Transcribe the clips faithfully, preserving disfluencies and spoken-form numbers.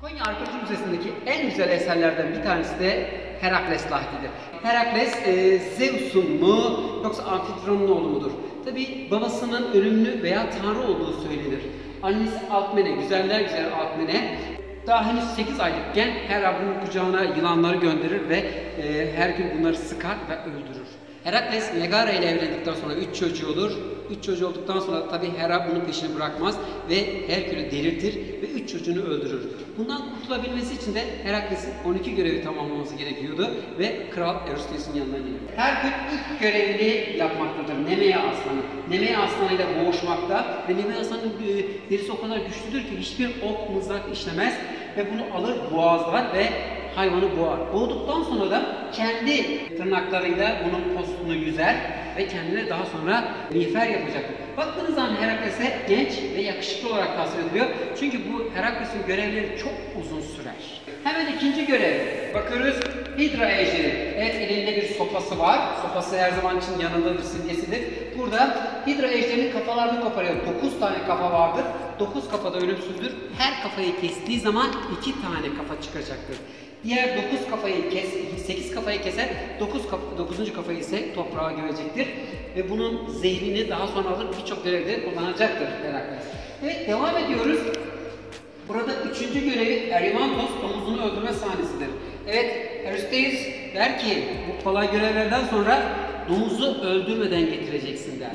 Konya Arkeoloji Müzesi'ndeki en güzel eserlerden bir tanesi de Herakles lahdidir. Herakles e, Zeus'un mu yoksa Antikron'un oğlu mudur? Tabi babasının ölümlü veya tanrı olduğu söylenir. Annesi Alkmen'e, güzeller güzel Alkmen'e daha henüz sekiz aylıkken Hera bunun kucağına yılanları gönderir ve e, her gün bunları sıkar ve öldürür. Herakles Megara ile evlendikten sonra üç çocuğu olur. Üç çocuğu olduktan sonra tabi Hera bunun peşini bırakmaz ve Herkül'ü delirtir ve üç çocuğunu öldürür. Bundan kurtulabilmesi için de Herakles'in on iki görevi tamamlaması gerekiyordu ve Kral Euristos'un yanına gelir. Herkül ilk görevini yapmaktadır. Nemea Aslanı. Nemea Aslanı'yla boğuşmakta ve Nemea Aslanı'nın derisi o kadar güçlüdür ki hiçbir ok mızrak işlemez ve bunu alır boğazlar ve hayvanı boğar. Boğduktan sonra da kendi tırnaklarıyla bunun postunu yüzer ve kendine daha sonra miğfer yapacak. Baktığınız zaman Herakles'e genç ve yakışıklı olarak tasvir ediliyor. Çünkü bu Herakles'in görevleri çok uzun sürer. Hemen ikinci görev. Bakıyoruz Hidra ejderi. Evet, elinde bir sopası var. Sopası her zaman için yanındadır, simgesidir. Burada Hidra ejderinin kafalarını koparıyor. dokuz tane kafa vardır. dokuz kafada ölümsüzdür. Her kafayı kestiği zaman iki tane kafa çıkacaktır. Diğer dokuz kafayı kes, sekiz kafayı keser, dokuz kafa, dokuzuncu kafayı ise toprağa görecektir ve bunun zehrini daha sonra alır birçok görevde kullanacaktır Herakles. Evet, devam ediyoruz. Burada üçüncü görevi Erymantos domuzunu öldürme sahnesidir. Evet, Euristeus der ki bu kolay görevlerden sonra domuzu öldürmeden getireceksin der.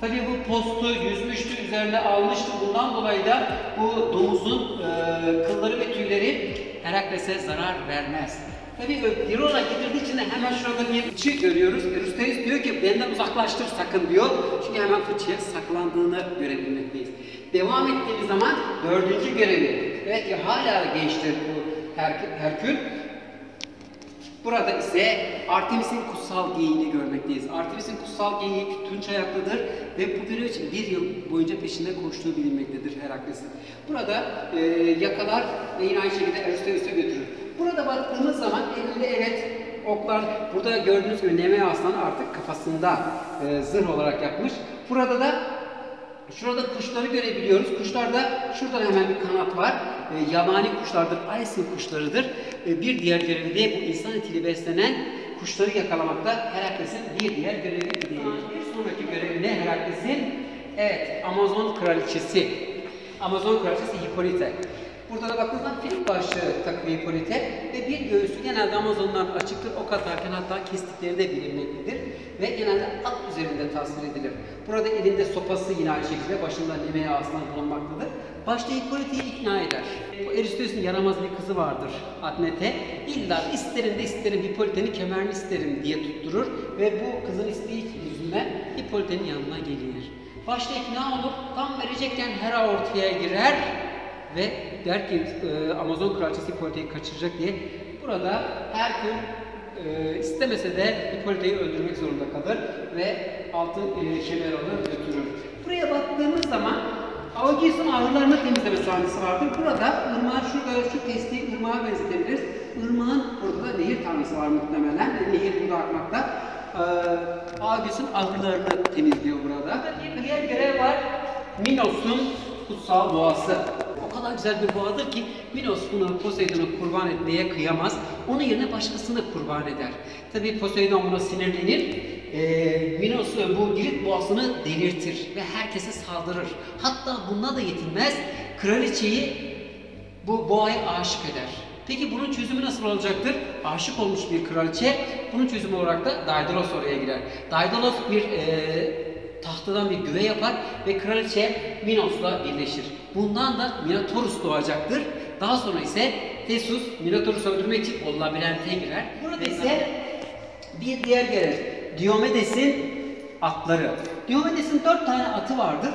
Tabii bu postu yüzmüştü, üzerine almıştı. Bundan dolayı da bu domuzun e, kılları ve tüyleri Herakles'e zarar vermez. Tabii Dirola getirdiği için de hemen şurada bir fıçı görüyoruz. Euristeus diyor ki benden uzaklaştır sakın diyor. Çünkü hemen fıçıya saklandığını görebilmekteyiz. Devam ettiğimiz zaman dördüncü görevi. Evet ki hala gençtir bu Herkül. Burada ise Artemis'in kutsal geyiğini görmekteyiz. Artemis'in kutsal geyiği tunç ayaklıdır ve bu görev için bir yıl boyunca peşinde koştuğu bilinmektedir Herakles'in. Burada e, yakalar ve yine aynı şekilde Euristos'a götürür. Burada baktığımız zaman elinde evet oklar, burada gördüğünüz gibi Nemea Aslanı artık kafasında e, zırh olarak yapmış. Burada da şurada kuşları görebiliyoruz. Kuşlarda şuradan hemen bir kanat var. E, yabani kuşlardır, Aysin kuşlarıdır. E, bir diğer görevi de bu insan etiyle beslenen kuşları yakalamakta Herakles'in bir diğer görevi. Bir sonraki görevi ne Herakles'in? Evet, Amazon kraliçesi. Amazon kraliçesi Hippolyta. Burada da baktığınızda fil başlığı takımı Hippolyta ve bir göğsü genelde Amazon'dan açıktır. Ok atarken hatta kestikleri de bilinmektedir ve genelde at üzerinde tasvir edilir. Burada elinde sopası yine aynı şekilde başında Nemea Aslan bulunmaktadır. Başta Hippolyta'yı ikna eder. Bu Euristos'un yaramaz bir kızı vardır Admete. İlla isterim de isterim Hippolyta'nın kemerini isterim diye tutturur ve bu kızın isteği yüzünden Hippolyta'nın yanına gelir. Başta ikna olur, tam verecekken Hera ortaya girer ve der ki e, Amazon kraliçesi Hippolyta'yı kaçıracak diye. Burada her gün e, istemese de Hippolyta'yı öldürmek zorunda kalır ve altın e, kemer alır götürür. Buraya baktığımız zaman Augias'ın ağırlarını temizleme sahnesi vardır. Burada ırmağı şurada şu testiyi ırmağa benzetebiliriz. Irmağın burada da nehir tanrısı var muhtemelen. E, nehir burada akmakta. E, Augias'ın ağırlarını temizliyor burada. Bir diğer görev var. Minos'un kutsal boğası. O kadar güzel bir boğadır ki Minos bunu Poseidon'a kurban etmeye kıyamaz. Onun yerine başkasını kurban eder. Tabii Poseidon buna sinirlenir. Ee, Minos bu Girit boğasını delirtir ve herkese saldırır. Hatta bununla da yetinmez. Kraliçeyi bu boğaya aşık eder. Peki bunun çözümü nasıl olacaktır? Aşık olmuş bir kraliçe. Bunun çözümü olarak da Daidalos oraya girer. Daidalos bir ee, tahtadan bir güve yapar ve kraliçe Minos'la birleşir. Bundan da Minotorus doğacaktır. Daha sonra ise Theseus Minotorus'u öldürmek için labirente girer. Burada ise bir diğer görev Diomedes'in atları. Diomedes'in dört tane atı vardır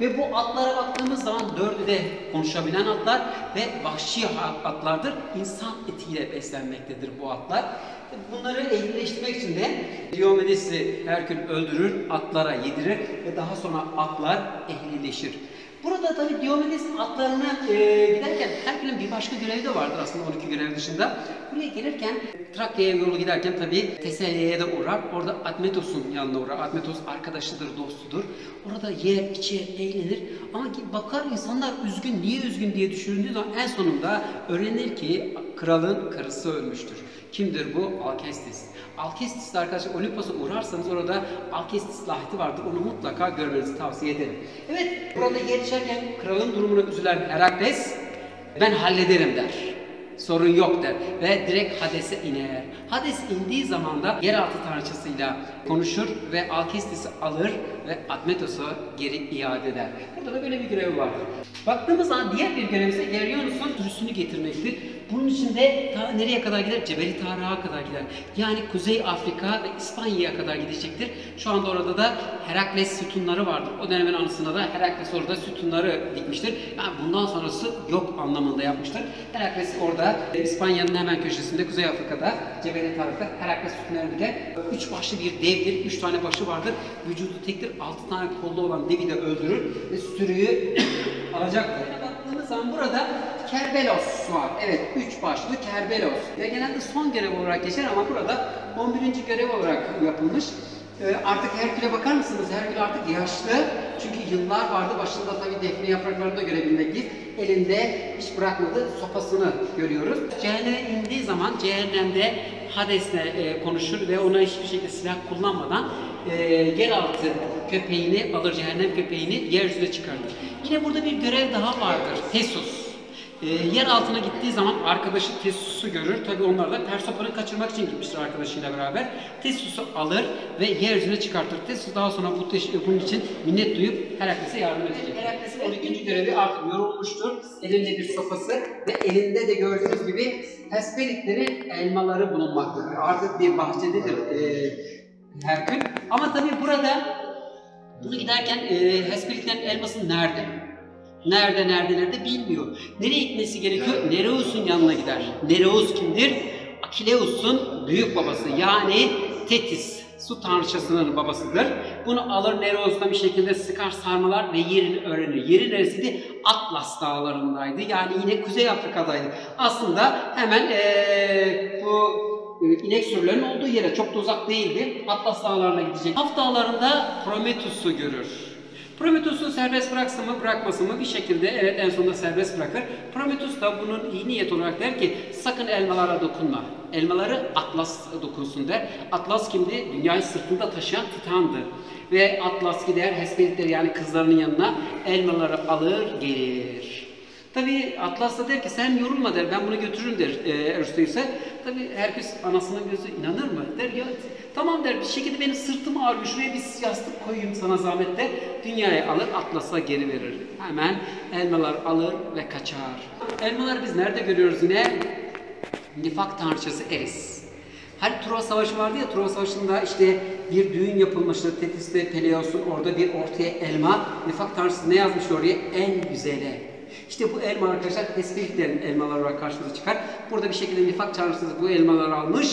ve bu atlara baktığımız zaman dördü de konuşabilen atlar ve vahşi atlardır. İnsan etiyle beslenmektedir bu atlar. Bunları ehlileştirmek için de Diomedes'i Herkül öldürür, atlara yedirir ve daha sonra atlar ehlileşir. Burada tabii Diomedes'in atlarına e, giderken Herkül'ün bir başka görevi de vardır aslında on iki görev dışında. Buraya gelirken Trakya'ya yolu giderken tabii Teselya'ya da uğrar. Orada Admetos'un yanına uğrar. Admetos arkadaşıdır, dostudur. Orada yer, içer, eğlenir. Ama bakar insanlar üzgün, niye üzgün diye düşündüğü zaman en sonunda öğrenir ki kralın karısı ölmüştür. Kimdir bu? Alkestis. Alkestis arkadaşlar Olimpos'a uğrarsanız orada Alkestis lahiti vardır. Onu mutlaka görmenizi tavsiye ederim. Evet, burada gelişerken kralın durumuna üzülen Herakles, ben hallederim der. Sorun yok der ve direkt Hades'e iner. Hades indiği zaman da yeraltı tanrıçasıyla konuşur ve Alkestis'i alır ve Admetos'a geri iade eder. Burada da böyle bir görevi vardır. Baktığımız zaman diğer bir görev ise Geryonis'un üstünü getirmektir. Bunun için de ta nereye kadar gider? Cebeli Tarık'a kadar gider. Yani Kuzey Afrika ve İspanya'ya kadar gidecektir. Şu anda orada da Herakles sütunları vardır. O dönemin anısında da Herakles orada sütunları dikmiştir. Yani bundan sonrası yok anlamında yapmıştır. Herakles orada İspanya'nın hemen köşesinde, Kuzey Afrika'da, Cebeli Tarık'ta Herakles sütunları diker. Üç başlı bir devdir. Üç tane başı vardır. Vücudu tektir. Altı tane kollu olan devi de öldürür ve sürüyü alacaktır. Baktığımız zaman burada Kerberos var. Evet, üç başlı Kerberos. Ya genelde son görev olarak geçer ama burada on birinci görev olarak yapılmış. Ee, artık Herkül'e bakar mısınız? Herkül artık yaşlı. Çünkü yıllar vardı. Başında tabii defne yapraklarını da görebilmekteyiz. Elinde hiç bırakmadı. Sopasını görüyoruz. Cehenneme indiği zaman cehennemde Hades'le e, konuşur ve ona hiçbir şekilde silah kullanmadan e, yeraltı köpeğini alır, cehennem köpeğini yeryüzüne çıkartır. Yine burada bir görev daha vardır. Theseus. E, yer altına gittiği zaman arkadaşı Theseus'u görür. Tabii onlar da Persopa'nı kaçırmak için gitmiştir arkadaşıyla beraber. Theseus'u alır ve yeryüzüne çıkartır. Theseus daha sonra bu bunun için minnet duyup Herakles'e yardım edecek. Herakles'in on ikinci görevi artık yorulmuştur. Elinde bir sopası ve elinde de gördüğünüz gibi Hesperidlerin elmaları bulunmaktadır. Artık bir bahçededir e, Herkül. Ama tabii burada bunu giderken e, Hesperidlerin elması nerede? Nerede, nerede, nerede bilmiyor. Nereye gitmesi gerekiyor? Nereus'un yanına gider. Nereus kimdir? Akileus'un büyük babası. Yani Tetis, su tanrıçasının babasıdır. Bunu alır Nereus'tan bir şekilde sıkar, sarmalar ve yerini öğrenir. Yeri neresiydi? Atlas dağlarındaydı. Yani yine Kuzey Afrika'daydı. Aslında hemen ee, bu inek sürülerinin olduğu yere çok da uzak değildi. Atlas dağlarına gidecek. Kaf dağlarında Prometheus'u görür. Prometheus'u serbest bıraksa mı bırakmasa mı bir şekilde evet en sonunda serbest bırakır. Prometheus da bunun iyi niyet olarak der ki sakın elmalara dokunma. Elmaları Atlas dokunsun der. Atlas kimdi? Dünyayı sırtında taşıyan Titan'dı. Ve Atlas gider Hesperidler yani kızlarının yanına elmaları alır gelir. Tabi Atlas da der ki sen yorulma der ben bunu götürürüm der Eurüsteus'a. Tabi herkes anasının gözü inanır mı der ya. Tamam der bir şekilde benim sırtım ağrıyor şuraya bir yastık koyayım sana zahmet der. Dünyayı alır Atlas'a geri verir. Hemen elmalar alır ve kaçar. Elmaları biz nerede görüyoruz yine? Nifak Tanrıçası Eris. Hani Troya Savaşı vardı ya Troya Savaşı'nda işte bir düğün yapılmıştı. Tetis'te Peleus'un orada bir ortaya elma. Nifak Tanrıçası ne yazmış oraya? En güzeli. İşte bu elma arkadaşlar Hesperidlerin elmaları olarak karşımıza çıkar. Burada bir şekilde Nifak Tanrıçası bu elmaları almış.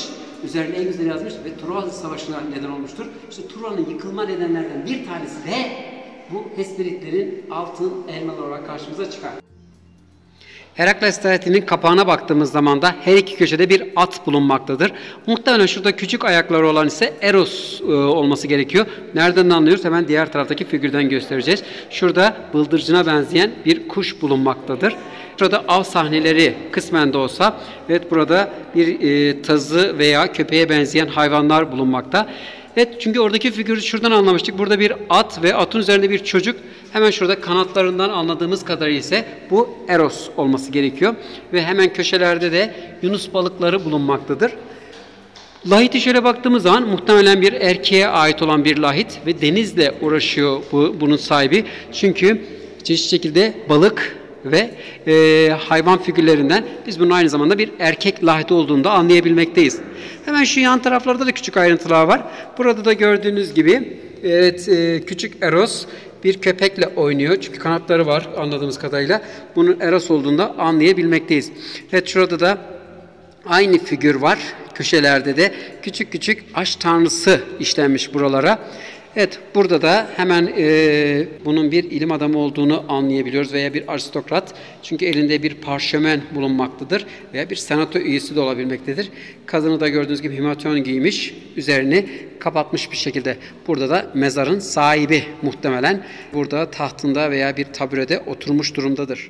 Üzerine en güzel yazmış ve Troya Savaşı'na neden olmuştur. İşte Troya'nın yıkılma nedenlerden bir tanesi de bu Hesperidlerin altın elmaları olarak karşımıza çıkar. Herakles tahtının kapağına baktığımız zaman da her iki köşede bir at bulunmaktadır. Muhtemelen şurada küçük ayakları olan ise Eros e, olması gerekiyor. Nereden anlıyoruz? Hemen diğer taraftaki figürden göstereceğiz. Şurada bıldırcına benzeyen bir kuş bulunmaktadır. Şurada av sahneleri kısmen de olsa, evet burada bir e, tazı veya köpeğe benzeyen hayvanlar bulunmakta. Evet çünkü oradaki figürü şuradan anlamıştık. Burada bir at ve atın üzerinde bir çocuk. Hemen şurada kanatlarından anladığımız kadarıyla ise bu Eros olması gerekiyor. Ve hemen köşelerde de Yunus balıkları bulunmaktadır. Lahit'e şöyle baktığımız zaman muhtemelen bir erkeğe ait olan bir lahit ve denizle uğraşıyor bu, bunun sahibi. Çünkü çeşitli şekilde balık ve e, hayvan figürlerinden biz bunun aynı zamanda bir erkek lahiti olduğunu da anlayabilmekteyiz. Hemen şu yan taraflarda da küçük ayrıntılar var. Burada da gördüğünüz gibi evet, e, küçük Eros bir köpekle oynuyor. Çünkü kanatları var anladığımız kadarıyla. Bunun Eros olduğunu da anlayabilmekteyiz. Evet şurada da aynı figür var. Köşelerde de küçük küçük aşk tanrısı işlenmiş buralara. Evet, burada da hemen e, bunun bir ilim adamı olduğunu anlayabiliyoruz veya bir aristokrat. Çünkü elinde bir parşömen bulunmaktadır veya bir senato üyesi de olabilmektedir. Kadını da gördüğünüz gibi himation giymiş, üzerini kapatmış bir şekilde. Burada da mezarın sahibi muhtemelen burada tahtında veya bir taburede oturmuş durumdadır.